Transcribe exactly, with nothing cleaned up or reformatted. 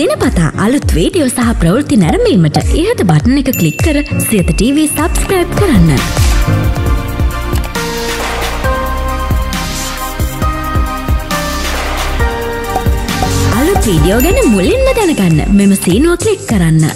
දිනපතා අලුත් වීඩියෝ සහ ප්‍රවෘත්ති නැරඹීමට ඉහත බටන් එක ක්ලික් කර සියත ටීවී subscribe කරන්න. අලුත් වීඩියෝ ගැන මුලින්ම දැනගන්න මෙම සීනුව ක්ලික් කරන්න.